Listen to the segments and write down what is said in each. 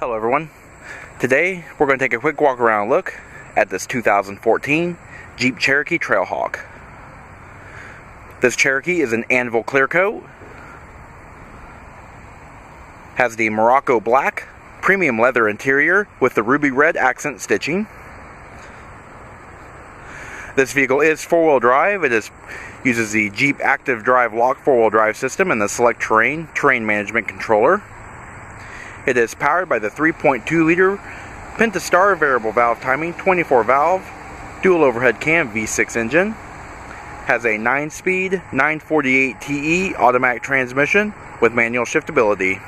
Hello everyone. Today we're going to take a quick walk around look at this 2014 Jeep Cherokee Trailhawk. This Cherokee is an anvil clear coat, has the Morocco black premium leather interior with the ruby red accent stitching. This vehicle is four-wheel drive. It uses the Jeep Active Drive Lock four-wheel drive system and the SelecTerrain terrain management controller. It is powered by the 3.2-liter Pentastar variable valve timing 24-valve dual overhead cam V6 engine. Has a 9-speed 948TE automatic transmission with manual shiftability.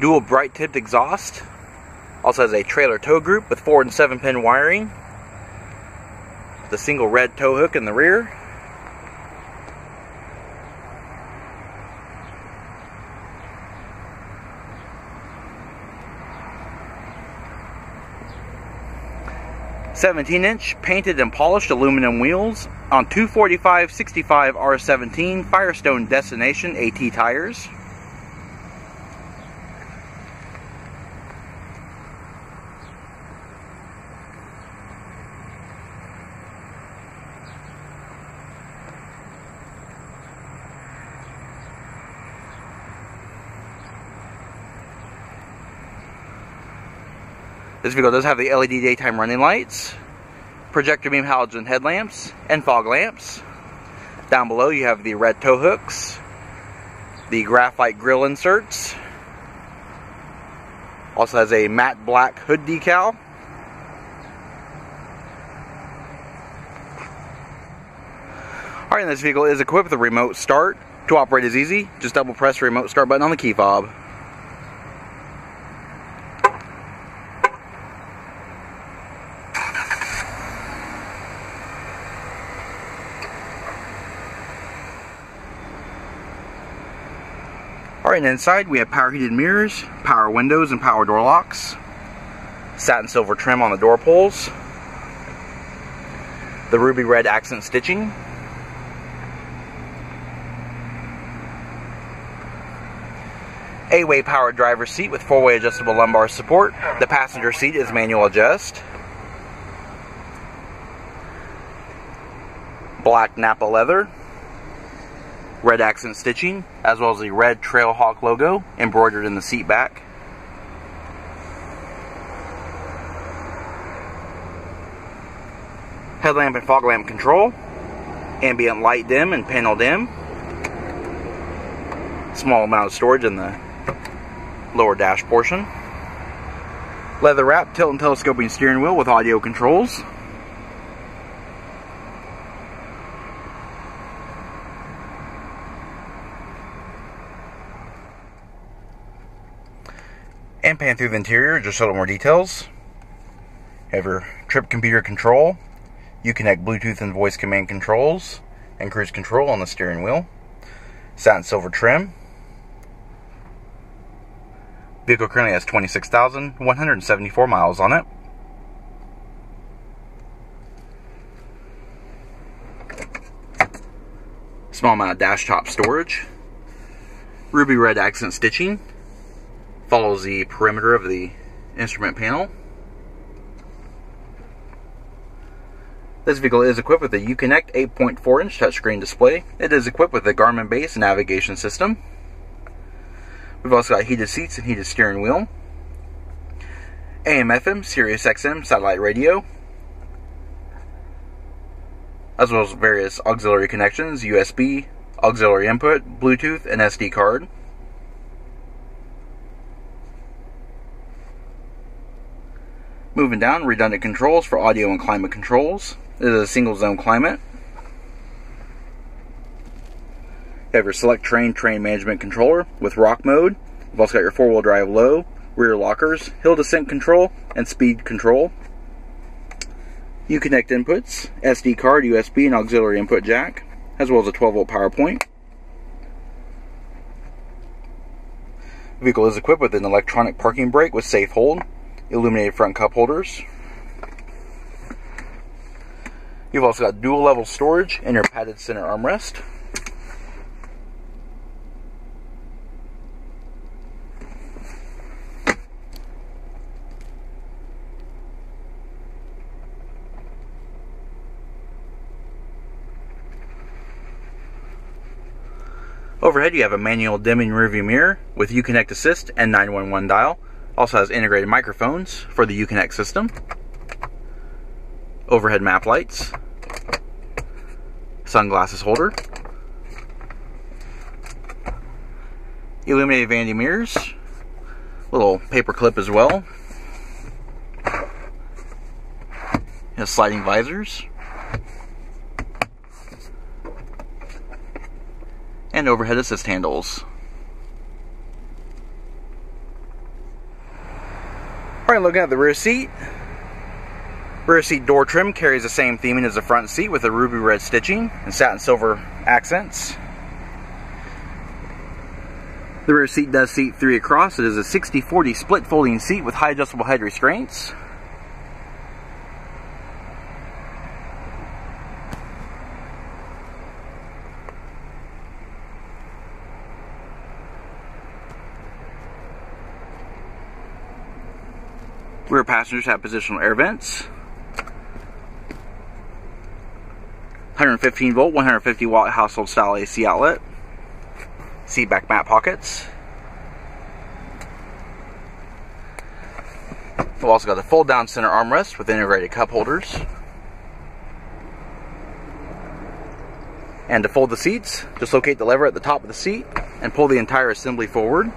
Dual bright tipped exhaust. Also has a trailer tow group with 4 and 7 pin wiring. The single red tow hook in the rear. "17-inch painted and polished aluminum wheels on 245/65 R17 Firestone Destination AT tires. This vehicle does have the LED daytime running lights, projector beam halogen headlamps, and fog lamps. Down below you have the red tow hooks, the graphite grille inserts, also has a matte black hood decal. Alright, this vehicle is equipped with a remote start. To operate is easy, just double press the remote start button on the key fob. Alright, and inside we have power heated mirrors, power windows and power door locks, satin silver trim on the door pulls, the ruby red accent stitching, A-way powered driver's seat with 4-way adjustable lumbar support. The passenger seat is manual adjust. Black Nappa leather. Red accent stitching, as well as the red Trailhawk logo embroidered in the seat back. Headlamp and fog lamp control, ambient light dim and panel dim. Small amount of storage in the lower dash portion. Leather wrap, tilt and telescoping steering wheel with audio controls. And pan through the interior, just a little more details. Have your trip computer control, UConnect Bluetooth and voice command controls, and cruise control on the steering wheel. Satin silver trim. Vehicle currently has 26,174 miles on it. Small amount of dash top storage. Ruby red accent stitching. Follows the perimeter of the instrument panel. This vehicle is equipped with a UConnect 8.4-inch touchscreen display. It is equipped with a Garmin-based navigation system. We've also got heated seats and heated steering wheel. AM/FM, Sirius XM, satellite radio. As well as various auxiliary connections, USB, auxiliary input, Bluetooth, and SD card. Moving down, redundant controls for audio and climate controls. This is a single zone climate. You have your SelecTerrain terrain management controller with rock mode. You've also got your four-wheel drive low, rear lockers, hill descent control, and speed control. UConnect inputs, SD card, USB, and auxiliary input jack, as well as a 12-volt power point. The vehicle is equipped with an electronic parking brake with safe hold, illuminated front cup holders. You've also got dual level storage and your padded center armrest. Overhead, you have a manual dimming rearview mirror with UConnect Assist and 911 dial. Also has integrated microphones for the UConnect system. Overhead map lights. Sunglasses holder. Illuminated vanity mirrors. Little paper clip as well. Has sliding visors. And overhead assist handles. Alright, looking at the rear seat. Rear seat door trim carries the same theming as the front seat with a ruby red stitching and satin silver accents. The rear seat does seat 3 across. It is a 60/40 split folding seat with high adjustable head restraints. Rear passengers have positional air vents, 115 volt, 150 watt household style AC outlet, seat back mat pockets. We've also got the fold down center armrest with integrated cup holders. And to fold the seats, just locate the lever at the top of the seat and pull the entire assembly forward.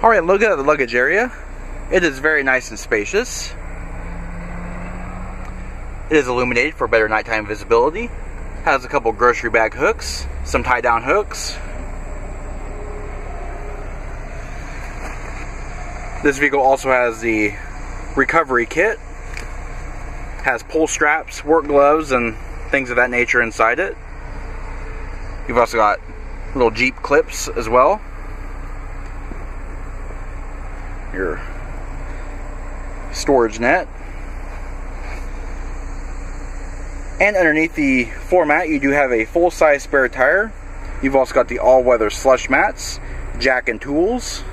Alright, look at the luggage area. It is very nice and spacious. It is illuminated for better nighttime visibility. Has a couple grocery bag hooks, some tie down hooks. This vehicle also has the recovery kit. Has pull straps, work gloves, and things of that nature inside it. You've also got little Jeep clips as well. Your storage net, and underneath the floor mat you do have a full-size spare tire. You've also got the all-weather slush mats, jack and tools,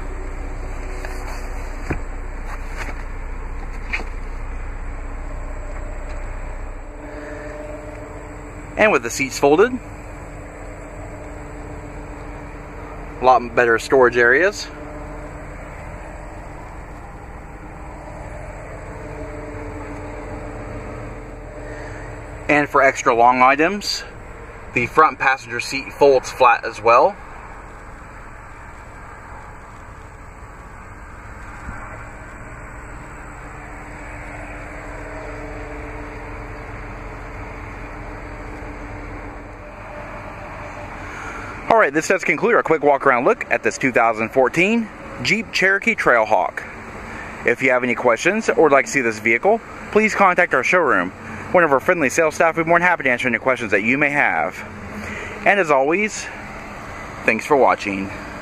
and with the seats folded, a lot better storage areas. And for extra long items, the front passenger seat folds flat as well. Alright, this does conclude our quick walk around look at this 2014 Jeep Cherokee Trailhawk. If you have any questions or would like to see this vehicle, please contact our showroom. One of our friendly sales staff will be more than happy to answer any questions that you may have. And as always, thanks for watching.